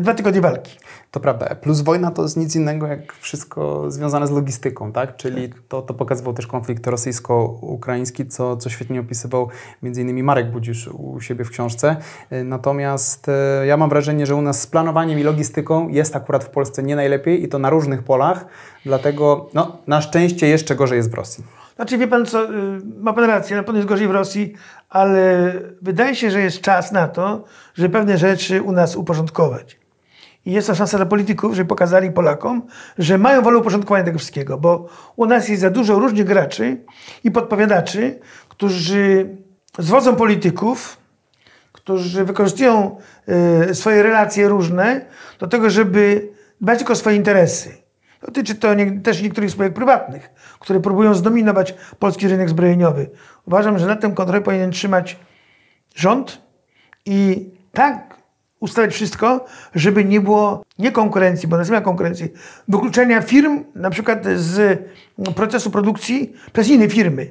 dwa tygodnie walki. To prawda. Plus wojna to jest nic innego jak wszystko związane z logistyką, tak? Czyli tak. To, to pokazywał też konflikt rosyjsko-ukraiński, co, co świetnie opisywał między innymi Marek Budzisz u siebie w książce. Natomiast ja mam wrażenie, że u nas z planowaniem i logistyką jest akurat w Polsce nie najlepiej i to na różnych polach, dlatego no, na szczęście jeszcze gorzej jest w Rosji. Znaczy wie pan co, ma pan rację, na pewno jest gorzej w Rosji, ale wydaje się, że jest czas na to, żeby pewne rzeczy u nas uporządkować. I jest to szansa dla polityków, żeby pokazali Polakom, że mają wolę uporządkowania tego wszystkiego, bo u nas jest za dużo różnych graczy i podpowiadaczy, którzy zwodzą polityków, którzy wykorzystują y, swoje relacje różne do tego, żeby dbać tylko o swoje interesy. Dotyczy to nie, też niektórych spółek prywatnych, które próbują zdominować polski rynek zbrojeniowy. Uważam, że na tym kontrolę powinien trzymać rząd i tak ustawiać wszystko, żeby nie było nie konkurencji, bo nazywamy konkurencji, wykluczenia firm na przykład z procesu produkcji przez inne firmy.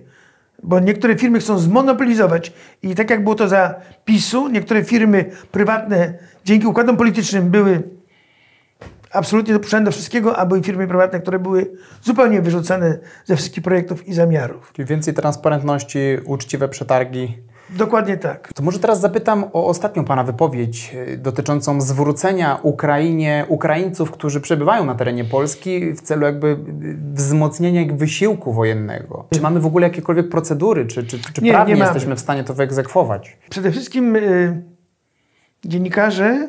Bo niektóre firmy chcą zmonopolizować i tak jak było to za PiS-u, niektóre firmy prywatne dzięki układom politycznym były absolutnie dopuszczane do wszystkiego, a były firmy prywatne, które były zupełnie wyrzucane ze wszystkich projektów i zamiarów. Czyli więcej transparentności, uczciwe przetargi. Dokładnie tak. To może teraz zapytam o ostatnią Pana wypowiedź dotyczącą zwrócenia Ukrainie Ukraińców, którzy przebywają na terenie Polski w celu jakby wzmocnienia ich wysiłku wojennego. Czy mamy w ogóle jakiekolwiek procedury? Czy, czy, czy nie, prawnie nie jesteśmy w stanie to wyegzekwować? Przede wszystkim yy, dziennikarze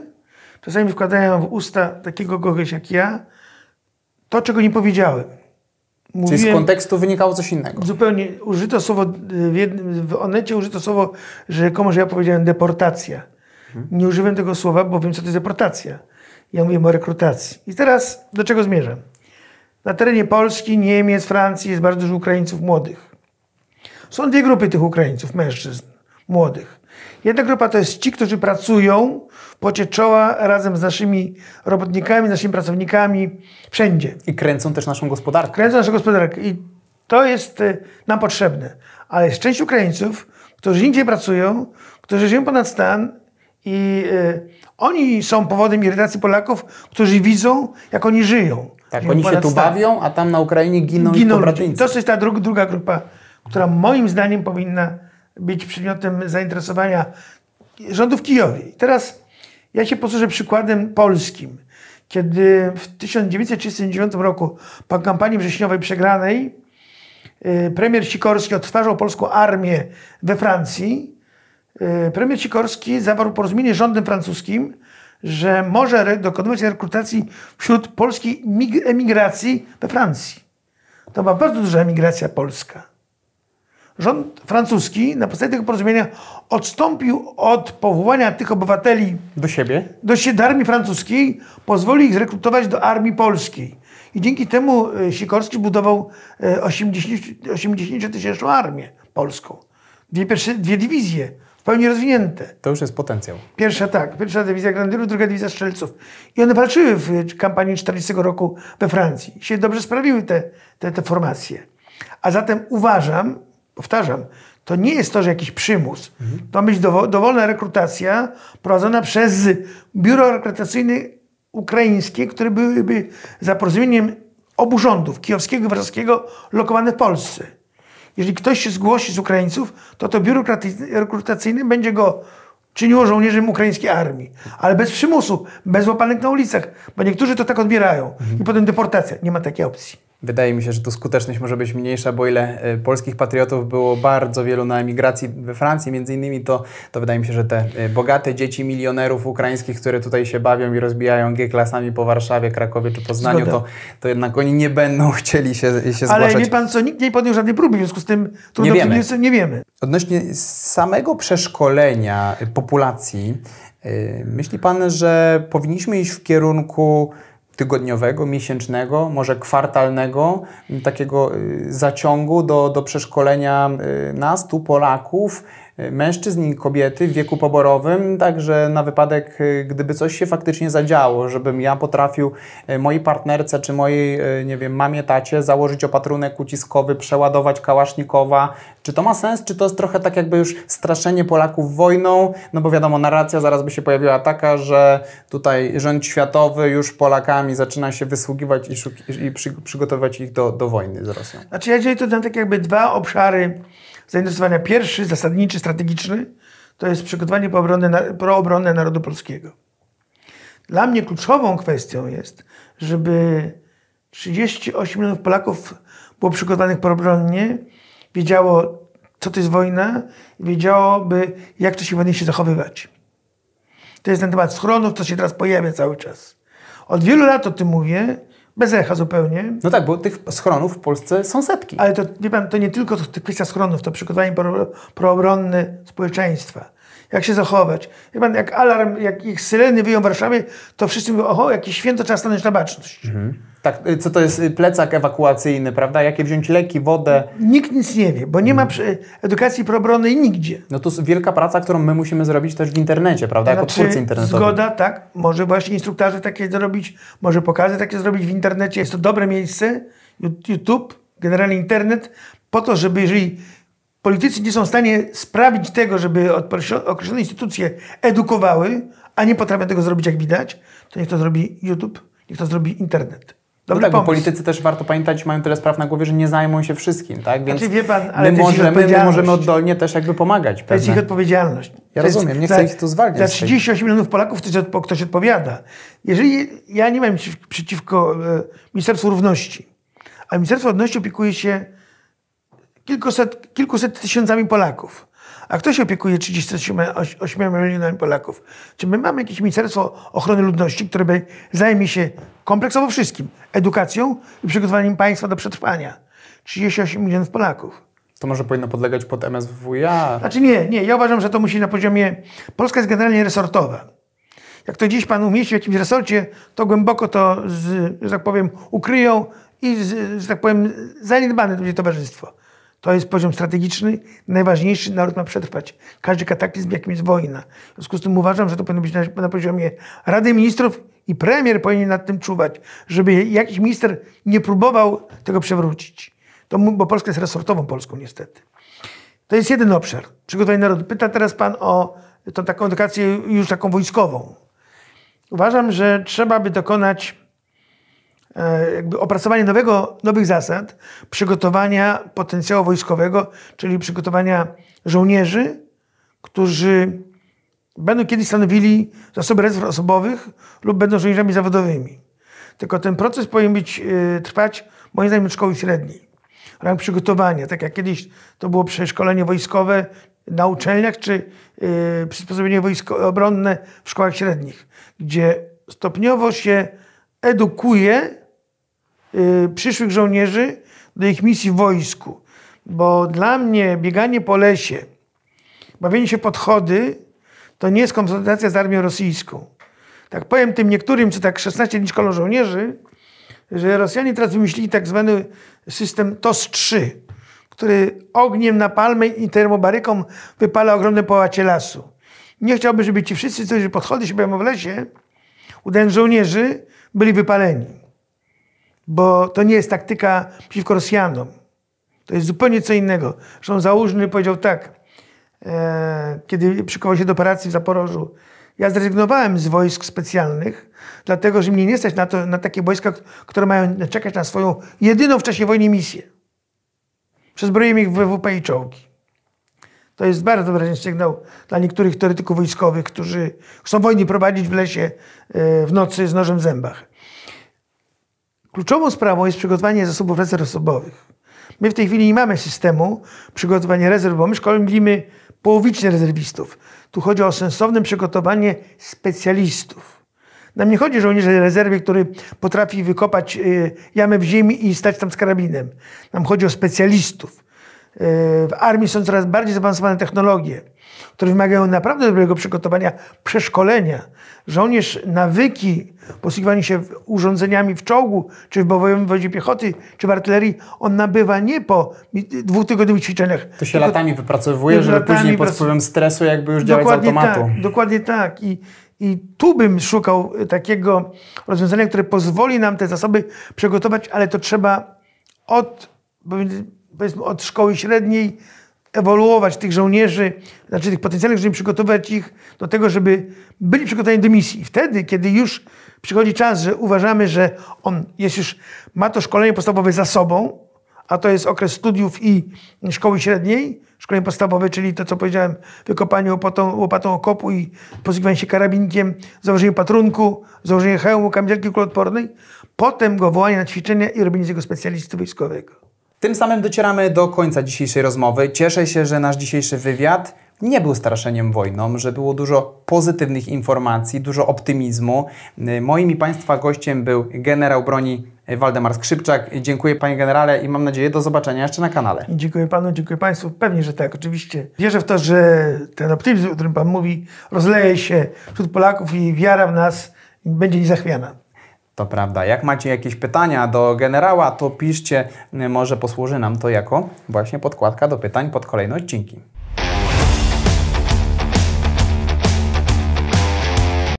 czasami wkładają w usta takiego kogoś jak ja to, czego nie powiedziałem. Mówiłem, czyli z kontekstu wynikało coś innego. Zupełnie użyto słowo, w, jednym, w Onecie użyto słowo, że komuś ja powiedziałem deportacja. Hmm. Nie używam tego słowa, bo wiem, co to jest deportacja. Ja mówię o rekrutacji. I teraz do czego zmierzam? Na terenie Polski, Niemiec, Francji jest bardzo dużo Ukraińców młodych. Są dwie grupy tych Ukraińców, mężczyzn młodych. Jedna grupa to jest ci, którzy pracują w pocie czoła razem z naszymi robotnikami, naszymi pracownikami, wszędzie. I kręcą też naszą gospodarkę. Kręcą naszą gospodarkę i to jest nam potrzebne. Ale jest część Ukraińców, którzy indziej pracują, którzy żyją ponad stan i y, oni są powodem irytacji Polaków, którzy widzą, jak oni żyją. Tak, żyją oni się tu stan. bawią, a tam na Ukrainie giną, giną ich pobratyńcy. To jest ta dru druga grupa, która moim zdaniem powinna być przedmiotem zainteresowania rządów Kijowi. Teraz Ja się posłużę przykładem polskim. Kiedy w tysiąc dziewięćset trzydziestym dziewiątym roku, po kampanii wrześniowej przegranej, premier Sikorski odtwarzał polską armię we Francji. Premier Sikorski zawarł porozumienie z rządem francuskim, że może dokonywać rekrutacji wśród polskiej emigracji we Francji. To była bardzo duża emigracja polska. Rząd francuski na podstawie tego porozumienia odstąpił od powołania tych obywateli do siebie, do, do armii francuskiej, pozwolił ich zrekrutować do armii polskiej. I dzięki temu Sikorski budował osiemdziesięciotysięczną armię polską. Dwie, pierwsze, dwie dywizje, w pełni rozwinięte. To już jest potencjał. Pierwsza tak, pierwsza dywizja granatierów, druga dywizja strzelców. I one walczyły w kampanii czterdziestego roku we Francji. I się dobrze sprawiły te, te, te formacje. A zatem uważam, powtarzam, to nie jest to, że jakiś przymus. Mhm. To ma być dowolna rekrutacja prowadzona przez biuro rekrutacyjne ukraińskie, które byłyby za porozumieniem obu rządów, kijowskiego i warszawskiego, lokowane w Polsce. Jeżeli ktoś się zgłosi z Ukraińców, to to biuro rekrutacyjne będzie go czyniło żołnierzem ukraińskiej armii. Ale bez przymusu, bez łapanek na ulicach, bo niektórzy to tak odbierają. Mhm. I potem deportacja. Nie ma takiej opcji. Wydaje mi się, że tu skuteczność może być mniejsza, bo ile polskich patriotów było bardzo wielu na emigracji we Francji, między innymi to, to wydaje mi się, że te bogate dzieci milionerów ukraińskich, które tutaj się bawią i rozbijają G-klasami po Warszawie, Krakowie czy Poznaniu, to, to jednak oni nie będą chcieli się, się zgłaszać. Ale wie pan co, nikt nie podjął żadnej próby, w związku z tym trudno, nie wiemy. Nie wiemy. Odnośnie samego przeszkolenia populacji, myśli pan, że powinniśmy iść w kierunku tygodniowego, miesięcznego, może kwartalnego, takiego zaciągu do, do przeszkolenia nas, tu Polaków, mężczyzn i kobiety w wieku poborowym, także na wypadek, gdyby coś się faktycznie zadziało, żebym ja potrafił mojej partnerce czy mojej, nie wiem, mamie, tacie założyć opatrunek uciskowy, przeładować kałasznikowa. Czy to ma sens? Czy to jest trochę tak jakby już straszenie Polaków wojną? No bo wiadomo, narracja zaraz by się pojawiła taka, że tutaj rząd światowy już Polakami zaczyna się wysługiwać i, i przy przygotowywać ich do, do wojny z Rosją. Znaczy ja dzielę to na tak jakby dwa obszary zainteresowania. Pierwszy, zasadniczy, strategiczny, to jest przygotowanie proobronne narodu polskiego. Dla mnie kluczową kwestią jest, żeby trzydzieści osiem milionów Polaków było przygotowanych proobronnie, wiedziało, co to jest wojna, wiedziałoby, jak to się wojnie się zachowywać. To jest ten temat schronów, co się teraz pojawia cały czas. Od wielu lat o tym mówię, bez echa zupełnie. No tak, bo tych schronów w Polsce są setki. Ale to, wie pan, to nie tylko kwestia schronów, to przygotowanie pro, proobronne społeczeństwa. Jak się zachować. Wie pan, jak alarm, jak ich syreny wyją w Warszawie, to wszyscy mówią, oho, jakieś święto, trzeba stanąć na baczność. Mhm. Tak, co to jest plecak ewakuacyjny, prawda? Jakie wziąć leki, wodę? Nikt nic nie wie, bo nie ma edukacji proobronnej nigdzie. No to jest wielka praca, którą my musimy zrobić też w internecie, prawda? Jako twórcy internetowi. Zgoda, tak. Może właśnie instruktarzy takie zrobić, może pokazy takie zrobić w internecie. Jest to dobre miejsce, YouTube, generalnie internet, po to, żeby jeżeli politycy nie są w stanie sprawić tego, żeby określone instytucje edukowały, a nie potrafią tego zrobić, jak widać, to niech to zrobi YouTube, niech to zrobi internet. No tak, bo politycy też, warto pamiętać, mają tyle spraw na głowie, że nie zajmą się wszystkim, tak? Więc znaczy, wie pan, ale my, możemy, my możemy oddolnie też jakby pomagać. To jest ich odpowiedzialność. Ja to rozumiem, nie chcę ich tu zwalniać. Dla trzydziestu ośmiu milionów Polaków ktoś odpowiada. Jeżeli ja nie mam nic przeciwko e, Ministerstwu Równości, a Ministerstwo Równości opiekuje się kilkuset, kilkuset tysiącami Polaków, a ktoś opiekuje trzydziestoma ośmioma milionami Polaków. Czy my mamy jakieś Ministerstwo Ochrony Ludności, które by zajmie się kompleksowo wszystkim, edukacją i przygotowaniem państwa do przetrwania? trzydzieści osiem milionów Polaków. To może powinno podlegać pod M S W I A? Znaczy nie, nie. Ja uważam, że to musi na poziomie... Polska jest generalnie resortowa. Jak to gdzieś pan umieści w jakimś resorcie, to głęboko to, z, że tak powiem, ukryją i, z, że tak powiem, zaniedbane będzie towarzystwo. To jest poziom strategiczny, najważniejszy, naród ma przetrwać. Każdy kataklizm, jakim jest wojna. W związku z tym uważam, że to powinno być na, na poziomie Rady Ministrów i premier powinien nad tym czuwać, żeby jakiś minister nie próbował tego przewrócić. To, bo Polska jest resortową Polską niestety. To jest jeden obszar, przygotowanie narodu. Pyta teraz pan o tą taką edukację już taką wojskową. Uważam, że trzeba by dokonać jakby opracowanie nowego, nowych zasad, przygotowania potencjału wojskowego, czyli przygotowania żołnierzy, którzy będą kiedyś stanowili zasoby rezerw osobowych lub będą żołnierzami zawodowymi. Tylko ten proces powinien być, y, trwać moim zdaniem od szkoły średniej. W ramach przygotowania, tak jak kiedyś to było przeszkolenie wojskowe na uczelniach, czy y, przysposobienie wojsko obronne w szkołach średnich, gdzie stopniowo się edukuje y, przyszłych żołnierzy do ich misji w wojsku. Bo dla mnie bieganie po lesie, bawienie się podchody, to nie jest konfrontacja z armią rosyjską. Tak powiem tym niektórym, co tak szesnaście dni szkolą żołnierzy, że Rosjanie teraz wymyślili tak zwany system T O S trzy, który ogniem na palmę i termobaryką wypala ogromne połacie lasu. Nie chciałbym, żeby ci wszyscy, którzy podchody się bawią w lesie, udając żołnierzy, byli wypaleni. Bo to nie jest taktyka przeciwko Rosjanom. To jest zupełnie co innego. Zresztą Załużny powiedział tak, e, kiedy przykował się do operacji w Zaporożu: ja zrezygnowałem z wojsk specjalnych, dlatego że mnie nie stać na, to, na takie wojska, które mają czekać na swoją jedyną w czasie wojny misję. Przezbroimy ich w W P i czołgi. To jest bardzo wyraźny sygnał dla niektórych teoretyków wojskowych, którzy chcą wojny prowadzić w lesie e, w nocy z nożem w zębach. Kluczową sprawą jest przygotowanie zasobów rezerw osobowych. My w tej chwili nie mamy systemu przygotowania rezerw, bo my szkolimy połowicznie rezerwistów. Tu chodzi o sensowne przygotowanie specjalistów. Nam nie chodzi o żołnierza rezerwy, który potrafi wykopać y, jamę w ziemi i stać tam z karabinem. Nam chodzi o specjalistów. Y, w armii są coraz bardziej zaawansowane technologie, które wymagają naprawdę dobrego przygotowania, przeszkolenia. Żołnierz nawyki posługiwania się urządzeniami w czołgu, czy w bojowym wozie piechoty, czy w artylerii, on nabywa nie po dwutygodniowych ćwiczeniach. To się latami wypracowuje, żeby latami później pod wpływem stresu jakby już działać z automatu. Tak, dokładnie tak. I, I tu bym szukał takiego rozwiązania, które pozwoli nam te zasoby przygotować, ale to trzeba od, powiedzmy, od szkoły średniej ewoluować tych żołnierzy, znaczy tych potencjalnych, żeby przygotować ich do tego, żeby byli przygotowani do misji. Wtedy, kiedy już przychodzi czas, że uważamy, że on jest już, ma to szkolenie podstawowe za sobą, a to jest okres studiów i szkoły średniej, szkolenie podstawowe, czyli to, co powiedziałem, wykopanie łopatą, łopatą okopu i posługiwanie się karabinkiem, założenie patrunku, założenie hełmu, kamizelki kuloodpornej, potem go wołanie na ćwiczenia i robienie z jego specjalisty wojskowego. Tym samym docieramy do końca dzisiejszej rozmowy. Cieszę się, że nasz dzisiejszy wywiad nie był straszeniem wojną, że było dużo pozytywnych informacji, dużo optymizmu. Moim i Państwa gościem był generał broni Waldemar Skrzypczak. Dziękuję Panie Generale i mam nadzieję do zobaczenia jeszcze na kanale. Dziękuję Panu, dziękuję Państwu. Pewnie, że tak, oczywiście. Wierzę w to, że ten optymizm, o którym Pan mówi, rozleje się wśród Polaków i wiara w nas będzie niezachwiana. To prawda. Jak macie jakieś pytania do generała, to piszcie, może posłuży nam to jako właśnie podkładka do pytań pod kolejne odcinki.